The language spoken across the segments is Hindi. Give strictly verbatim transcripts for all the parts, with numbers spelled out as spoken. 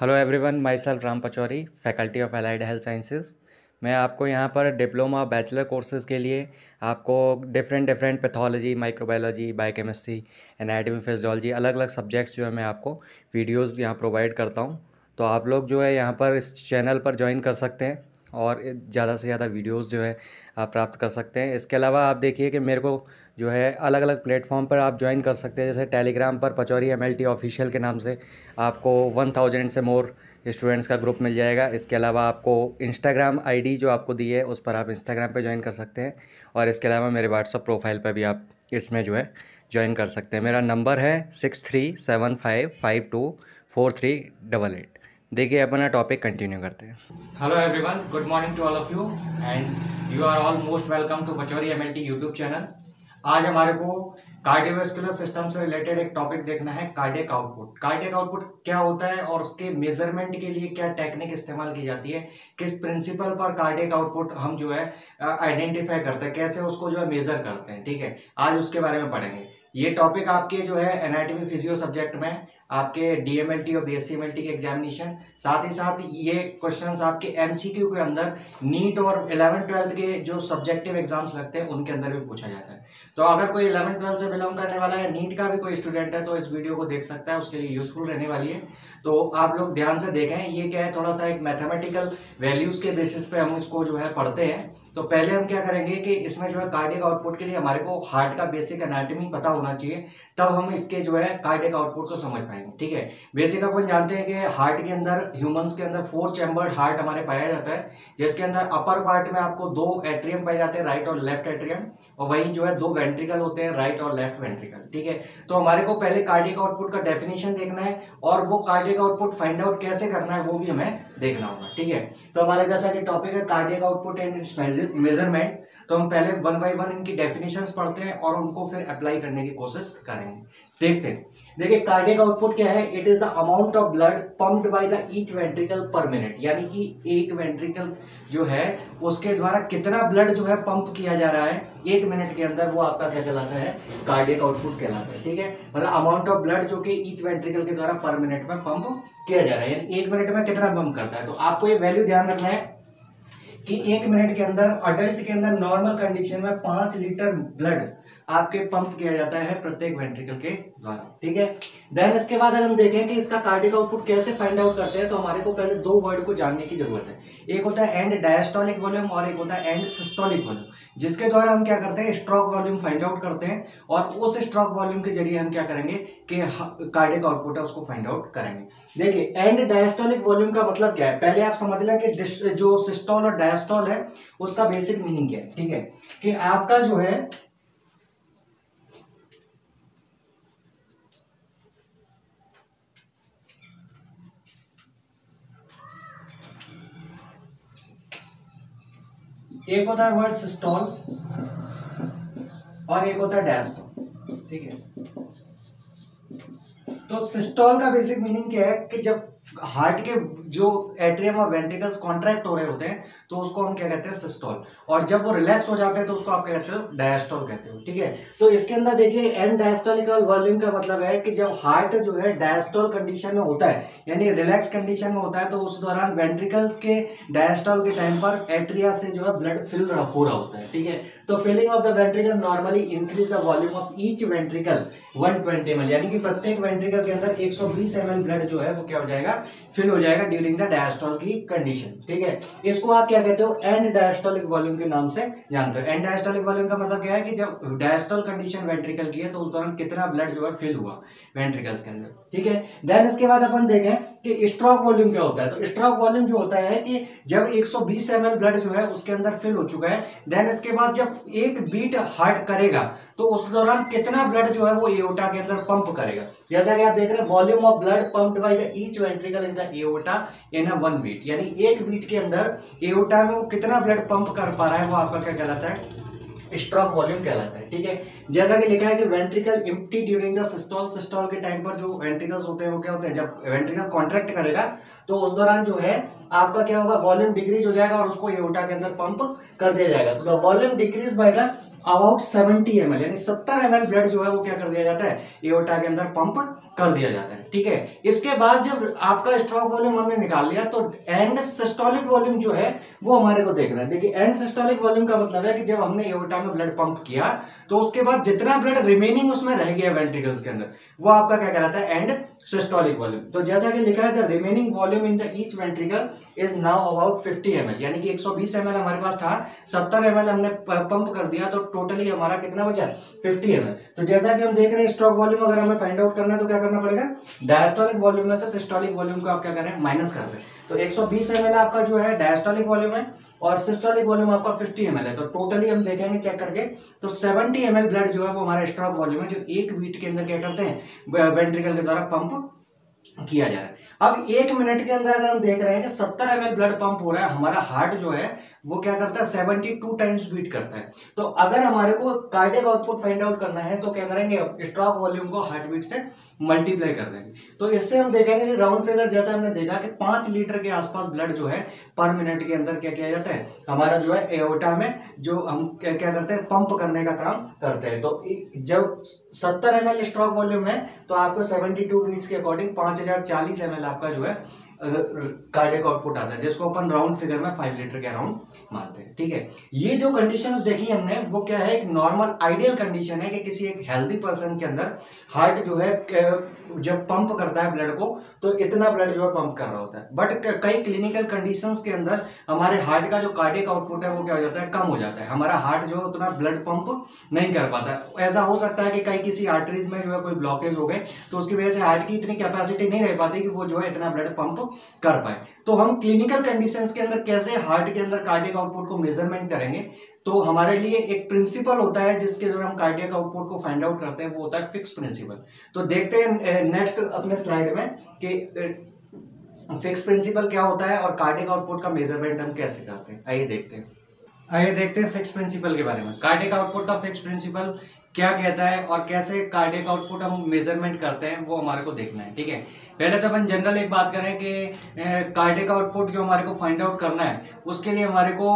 Hello everyone, myself Ram Pachauri, faculty of allied health sciences. मैं आपको यहाँ पर डिप्लोमा बैचलर कोर्सेज के लिए आपको different different pathology, microbiology, biochemistry, anatomy, physiology, अलग अलग सब्जेक्ट्स जो है मैं आपको वीडियोस यहाँ प्रोवाइड करता हूँ। तो आप लोग जो है यहाँ पर इस चैनल पर ज्वाइन कर सकते हैं और ज़्यादा से ज़्यादा वीडियोस जो है आप प्राप्त कर सकते हैं। इसके अलावा आप देखिए कि मेरे को जो है अलग अलग प्लेटफॉर्म पर आप ज्वाइन कर सकते हैं, जैसे टेलीग्राम पर पचौरी एमएलटी ऑफिशियल के नाम से आपको एक हज़ार से मोर स्टूडेंट्स का ग्रुप मिल जाएगा। इसके अलावा आपको इंस्टाग्राम आईडी जो आपको दी है उस पर आप इंस्टाग्राम पर ज्वाइन कर सकते हैं, और इसके अलावा मेरे व्हाट्सअप प्रोफाइल पर भी आप इसमें जो है ज्वाइन कर सकते हैं। मेरा नंबर है six three seven five five two four three double eight. देखिए अपना टॉपिक कंटिन्यू करते हैं। Hello everyone, good morning to all of you and you are all most welcome to Pachauri MLT YouTube channel. आज हमारे को कार्डियोवैस्कुलर सिस्टम से रिलेटेड एक टॉपिक देखना है, कार्डियक आउटपुट। कार्डियक आउटपुट क्या होता है और उसके मेजरमेंट के लिए क्या टेक्निक इस्तेमाल की जाती है, किस प्रिंसिपल पर कार्डियक आउटपुट हम जो है आइडेंटिफाई करते हैं, कैसे उसको जो है मेजर करते हैं, ठीक है, आज उसके बारे में पढ़ेंगे। ये टॉपिक आपके जो है एनाटॉमी फिजियो सब्जेक्ट में आपके डीएमएलटी और बीएससीएमएलटी के एग्जामिनेशन, साथ ही साथ ये क्वेश्चंस आपके एमसीक्यू के अंदर नीट और इलेवन ट्वेल्थ के जो सब्जेक्टिव एग्जाम्स लगते हैं उनके अंदर भी पूछा जाता है। तो अगर कोई इलेवन ट्वेल्थ से बिलोंग करने वाला है, नीट का भी कोई स्टूडेंट है, तो इस वीडियो को देख सकता है, उसके लिए यूजफुल रहने वाली है। तो आप लोग ध्यान से देखें, ये क्या है, थोड़ा सा एक मैथमेटिकल वैल्यूज के बेसिस पे हम इसको जो है पढ़ते हैं। तो पहले हम क्या करेंगे कि इसमें जो है कार्डियक आउटपुट के लिए हमारे को हार्ट का बेसिक एनाटॉमी पता होना चाहिए, तब हम इसके जो है कार्डियक आउटपुट को समझ पाएंगे, ठीक है। बेसिक अपन जानते हैं कि हार्ट के अंदर, ह्यूमंस के अंदर फोर चैम्बर्ड हार्ट हमारे पाया जाता है, जिसके अंदर अपर पार्ट में आपको दो एट्रियम पाए जाते हैं, राइट और लेफ्ट एट्रियम, और वहीं जो है दो वेंट्रिकल होते हैं, राइट और लेफ्ट वेंट्रिकल, ठीक है। तो हमारे को पहले कार्डियक आउटपुट का डेफिनेशन देखना है और वो कार्डियक आउटपुट फाइंड आउट कैसे करना है वो भी हमें देखना होगा, ठीक है। तो हमारे जैसा कि टॉपिक है cardiac output and its measurement, तो हम पहले वन बाय वन इनकी डेफिनेशंस पढ़ते हैं और उनको फिर अप्लाई करने की कोशिश करेंगे, देखते हैं। देखिए कार्डियक आउटपुट क्या है, it is the amount of blood pumped by the each ventricle per minute, यानी कि एक वेंट्रिकल जो है उसके द्वारा कितना ब्लड जो है पंप किया जा रहा है एक मिनट के अंदर, वो आपका क्या कहलाता है, कार्डियक आउटपुट कहलाता है, ठीक है। मतलब अमाउंट ऑफ ब्लड जो कि ईच वेंट्रिकल के द्वारा पर मिनट में पंप किया जा रहा है, यानी एक मिनट में कितना पंप करता है। तो आपको ये वैल्यू ध्यान रखना है कि एक मिनट के अंदर अडल्ट के अंदर नॉर्मल कंडीशन में पाँच लीटर ब्लड आपके पंप किया जाता है प्रत्येक वेंट्रिकल के द्वारा, ठीक है। देन इसके बाद हम देखें कि इसका कार्डियक आउटपुट कैसे फाइंड आउट करते हैं, तो हमारे को पहले दो वर्ड को जानने की जरूरत है, एक होता है एंड डायस्टोलिक वॉल्यूम और एक होता है एंड सिस्टोलिक वॉल्यूम, जिसके द्वारा हम क्या करते हैं, स्ट्रोक वॉल्यूम फाइंड आउट करते हैं, और उस स्ट्रोक वॉल्यूम के जरिए हम क्या करेंगे कि कार्डियक आउटपुट है उसको फाइंड आउट करेंगे। देखिए एंड डायस्टोलिक वॉल्यूम का मतलब क्या है, पहले आप समझ लें कि जो सिस्टोल और डायस्टोल है उसका बेसिक मीनिंग क्या है, ठीक है, कि आपका जो है एक होता है वर्ड सिस्टोल और एक होता है डायस्टोल, ठीक है। तो सिस्टोल का बेसिक मीनिंग क्या है कि जब हार्ट के जो एट्रियम और वेंट्रिकल्स कॉन्ट्रैक्ट हो रहे होते हैं तो उसको हम क्या कहते हैं, सिस्टोल, और जब वो रिलैक्स हो जाते हैं तो उसको आप कहते हो डायस्टोल कहते हो, ठीक है। तो इसके अंदर देखिए एंड डायस्टोलिक वॉल्यूम का मतलब है कि जब हार्ट जो है डायस्टोल कंडीशन में होता है, यानी रिलैक्स कंडीशन में होता है, तो उस दौरान वेंट्रिकल्स के डायस्टोल के टाइम पर एट्रिया से जो है ब्लड फिल हो रहा होता है, ठीक है। तो filling of the ventricle normally increase the volume of each ventricle one twenty M L, यानी कि प्रत्येक वेंट्रिकल के अंदर एक सौ बीस एम एल ब्लड जो है वो क्या हो जाएगा, फिल हो जाएगा ड्यूरिंग द डायस्टोल की कंडीशन, ठीक है। इसको आप क्या कहते हो, एंड डायस्टोलिक वॉल्यूम के नाम से जानते हो। एंड डायस्टोलिक वॉल्यूम का मतलब क्या है कि जब डायस्टोल कंडीशन वेंट्रिकल की है तो उस दौरान कितना ब्लड जो है फिल हुआ वेंट्रिकल्स के अंदर, ठीक है। देन इसके बाद अपन देखें कि स्ट्रोक वॉल्यूम क्या होता है, तो स्ट्रोक वॉल्यूम जो होता है कि जब एक सौ बीस एम एल ब्लड जो है उसके अंदर फिल हो चुका है, देन इसके बाद जब एक बीट हार्ट करेगा तो उस दौरान कितना ब्लड जो है वो एओटा के अंदर पंप करेगा। जैसा कि आप देख रहे हैं volume of blood pumped by the each ventricle in the aorta in a one beat, यानी एक बीट के अंदर एओटा में वो कितना ब्लड पंप कर पा रहा है वो आपका क्या कहलाता है, स्ट्रोक वॉल्यूम कहलाता है, ठीक है। जैसा कि लिखा है कि ventricle empty during the systole, systole के टाइम पर जो वेंट्रिकल्स होते हैं वो क्या होते हैं, जब वेंट्रिकल कॉन्ट्रैक्ट करेगा तो उस दौरान जो है आपका क्या होगा, वॉल्यूम डिक्रीज हो जाएगा और उसको एओटा के अंदर पंप कर दिया जाएगा। तो volume decrease by the about seventy M L यानी सत्तर एम एल ब्लड जो है वो क्या कर दिया जाता है, एओर्टा के अंदर पंप कर दिया जाता है। ठीक है, इसके बाद जब आपका स्ट्रोक वॉल्यूम हमने निकाल लिया तो एंड सिस्टोलिक वॉल्यूम जो है वो हमारे को देखना है। देखिए एंड सिस्टोलिक वॉल्यूम का मतलब है कि जब हमने एओर्टा में ब्लड पंप किया तो उसके बाद जितना ब्लड रिमेनिंग उसमें रह गया वेंट्रिकल्स के अंदर वो आपका क्या कहलाता है एंड सिस्टोलिक वॉल्यूम। तो जैसा कि लिखा है the remaining volume in the each ventricle is now about fifty M L यानी कि एक सौ बीस एम एल हमारे पास था, सत्तर एम एल हमने पंप कर दिया तो टोटली हमारा कितना बचा फिफ्टी एम एल। तो जैसा कि हम देख रहे हैं स्ट्रोक वॉल्यूम अगर हमें फाइंड आउट करना है तो क्या करना पड़ेगा, डायस्टोलिक वॉल्यूम में से सिस्टोलिक वॉल्यूम को आप क्या करें माइनस कर दें। तो एक सौ बीस एम एल आपका जो है डायस्टोलिक वॉल्यूम है और सिस्टोलिक वॉल्यूम आपका फिफ्टी एम एल है। तो टोटली हम देखेंगे चेक करके तो सेवेंटी एम एल ब्लड जो है वो हमारा स्ट्रोक वॉल्यूम है जो एक वीट के अंदर क्या करते हैं वेंट्रिकल के द्वारा पंप किया जा रहा है। अब एक मिनट के अंदर अगर हम देख रहे हैं कि सत्तर एम एल ब्लड पंप हो रहा है, हमारा हार्ट जो है वो क्या करता है बहत्तर टाइम्स बीट करता है। तो अगर हमारे को कार्डियक आउटपुट फाइंड आउट करना है तो क्या करेंगे, स्ट्रोक वॉल्यूम को हार्ट बीट से मल्टीप्लाई कर देंगे। तो इससे हम देखेंगे राउंड फिगर जैसा हमने देखा कि पांच लीटर के आसपास ब्लड जो है पर मिनट के अंदर क्या किया जाता है हमारा जो है एओर्टा में जो हम क्या क्या करते हैं पंप करने का काम करते हैं। तो जब सत्तर एम एल स्ट्रोक वॉल्यूम है तो आपको सेवेंटी टू बीट्स के अकॉर्डिंग पांच हजार चालीस एम एल आपका जो है कार्डियक आउटपुट आता है जिसको अपन राउंड फिगर में फाइव लीटर के अराउंड मानते हैं। ठीक है, ये जो कंडीशंस देखी हमने वो क्या है, एक नॉर्मल आइडियल कंडीशन है कि किसी एक हेल्दी पर्सन के अंदर हार्ट जो है जब पंप करता है ब्लड को तो इतना ब्लड जो है पंप कर रहा होता है। बट कई क्लिनिकल कंडीशंस के अंदर हमारे हार्ट का जो कार्डियक आउटपुट है वो क्या हो जाता है, कम हो जाता है। हमारा हार्ट जो है उतना ब्लड पंप नहीं कर पाता। ऐसा हो सकता है कि कई किसी आर्टरीज में जो है कोई ब्लॉकेज हो गए तो उसकी वजह से हार्ट की इतनी कैपेसिटी नहीं रह पाती कि वो जो है इतना ब्लड पंप कर पाए। तो हम क्लिनिकल कंडीशंस के अंदर कैसे हार्ट के अंदर कार्डियक आउटपुट को मेजरमेंट करेंगे, तो हमारे लिए एक प्रिंसिपल होता है जिसके द्वारा हम कार्डियक आउटपुट को फाइंड आउट करते हैं, वो होता है फिक्स प्रिंसिपल। तो देखते हैं नेक्स्ट अपने स्लाइड में कि फिक्स प्रिंसिपल क्या होता है और कार्डियक आउटपुट का मेजरमेंट हम कैसे करते हैं। आइए देखते हैं आइए देखते हैं फिक्स प्रिंसिपल के बारे में। कार्डियक आउटपुट का फिक्स प्रिंसिपल क्या कहता है और कैसे कार्डियक आउटपुट हम मेजरमेंट करते हैं वो हमारे को देखना है। ठीक है, पहले तो अपन जनरल एक बात करें कि कार्डियक आउटपुट जो हमारे को फाइंड आउट करना है उसके लिए हमारे को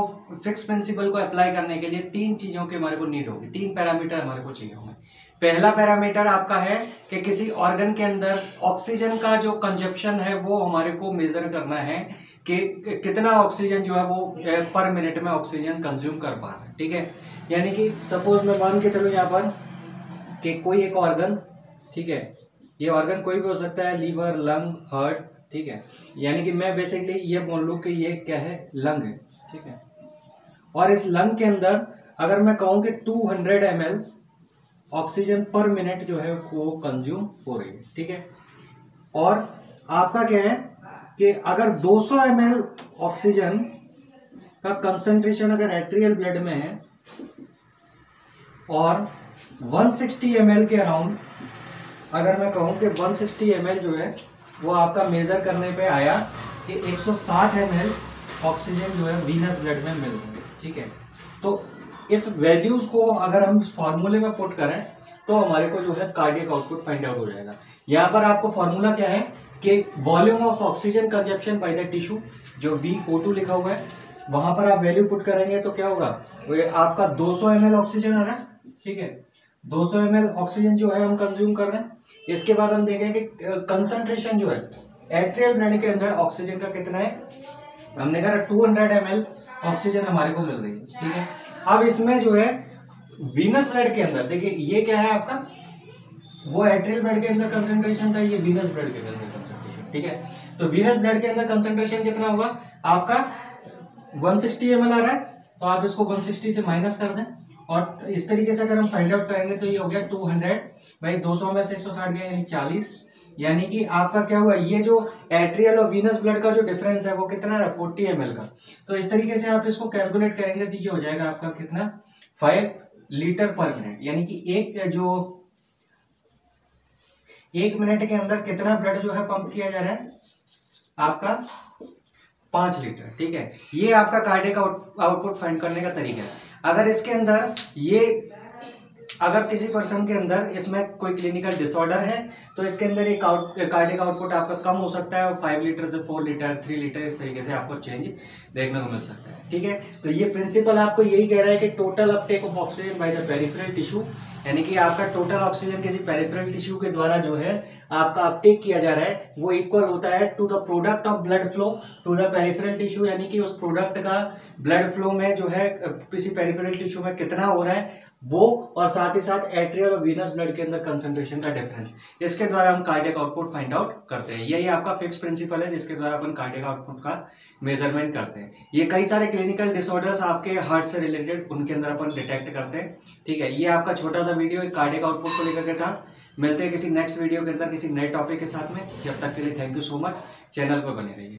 फिक्स प्रिंसिपल को अप्लाई करने के लिए तीन चीज़ों की हमारे को नीड होगी, तीन पैरामीटर हमारे को चाहिए होंगे। पहला पैरामीटर आपका है कि किसी ऑर्गन के अंदर ऑक्सीजन का जो कंजप्शन है वो हमारे को मेजर करना है कि कितना ऑक्सीजन जो है वो पर मिनट में ऑक्सीजन कंज्यूम कर पा रहा है। ठीक है, यानी कि सपोज मैं मान के चलूँ यहाँ पर कि कोई एक ऑर्गन, ठीक है, ये ऑर्गन कोई भी हो सकता है, लीवर, लंग, हार्ट। ठीक है, यानी कि मैं बेसिकली ये बोल लूँ कि ये क्या है, लंग है। ठीक है, और इस लंग के अंदर अगर मैं कहूँ कि two hundred M L oxygen per minute जो है वो कंज्यूम हो रही है। ठीक है, और आपका क्या है कि अगर दो सौ एम एल ऑक्सीजन का कंसंट्रेशन अगर एट्रियल ब्लड में है और एक सौ साठ एम एल के अराउंड अगर मैं कहूँ कि एक सौ साठ एम एल जो है वो आपका मेज़र करने पे आया कि एक सौ साठ एम एल ऑक्सीजन जो है वीनस ब्लड में मिल रही है। ठीक है, तो इस वैल्यूज़ को अगर हम फार्मूले में पुट करें तो हमारे को जो है कार्डियक आउटपुट फाइंड आउट हो जाएगा। यहाँ पर आपको फार्मूला क्या है कि volume of oxygen consumption by the tissue जो वी ओ टू लिखा हुआ है वहाँ पर आप वैल्यू पुट करेंगे तो क्या होगा, आपका दो सौ एम एल ऑक्सीजन आ रहा है। ठीक है, दो सौ एम एल ऑक्सीजन जो है हम कंज्यूम कर रहे हैं। इसके बाद हम देखेंगे कंसनट्रेशन जो है एट्रियल ब्लड के अंदर ऑक्सीजन का कितना है, हमने कहा two hundred M L oxygen हमारे को मिल रही है। ठीक है, अब इसमें जो है वीनस ब्लड के अंदर देखिए ये क्या है आपका, वो एट्रियल ब्लड के अंदर कंसंट्रेशन था, ये वीनस ब्लड के अंदर कंसंट्रेशन। ठीक है, तो वीनस ब्लड के अंदर कंसंट्रेशन कितना होगा आपका एक सौ साठ एम एल आ रहा है, तो आप इसको एक सौ साठ से माइनस कर दें और इस तरीके से अगर हम फाइंड आउट करेंगे तो ये हो गया दो सौ बाई दो सौ में से एक सौ साठ गया यानी चालीस, यानी कि आपका क्या हुआ, ये जो एट्रियल और वीनस ब्लड का जो डिफरेंस है वो कितना है चालीस एम एल का। तो इस तरीके से आप इसको कैलकुलेट करेंगे तो ये हो जाएगा आपका कितना, पाँच लीटर पर मिनट, यानी कि एक जो एक मिनट के अंदर कितना ब्लड जो है पंप किया जा रहा है आपका पाँच लीटर। ठीक है, ये आपका कार्डियक आउटपुट फाइंड करने का तरीका है। अगर इसके अंदर ये अगर किसी पर्सन के अंदर इसमें कोई क्लिनिकल डिसऑर्डर है तो इसके अंदर ये कार्डिक आउटपुट आपका कम हो सकता है और फाइव लीटर से फोर लीटर थ्री लीटर इस तरीके से आपको चेंज देखने को मिल सकता है। ठीक है, तो ये प्रिंसिपल आपको यही कह रहा है कि total uptake of oxygen by the peripheral tissue, यानी कि आपका टोटल ऑक्सीजन किसी पेरिफेरल टिश्यू के द्वारा जो है आपका अपटेक किया जा रहा है वो इक्वल होता है to the product of blood flow to the peripheral tissue, यानी कि उस प्रोडक्ट का ब्लड फ्लो में जो है किसी पेरिफेरल टिश्यू में कितना हो रहा है वो, और साथ ही साथ एट्रियल और वीनस ब्लड के अंदर कंसंट्रेशन का डिफरेंस, इसके द्वारा हम कार्डियक आउटपुट फाइंड आउट करते हैं। यही आपका फिक्स प्रिंसिपल है जिसके द्वारा अपन कार्डियक आउटपुट का मेजरमेंट करते हैं। ये कई सारे क्लिनिकल डिसऑर्डर्स आपके हार्ट से रिलेटेड उनके अंदर अपन डिटेक्ट करते हैं। ठीक है, ये आपका छोटा सा वीडियो एक कार्डियक आउटपुट को लेकर के था। मिलते हैं किसी नेक्स्ट वीडियो के अंदर किसी नए टॉपिक के साथ में, जब तक के लिए thank you so much, channel पर बने रहिए।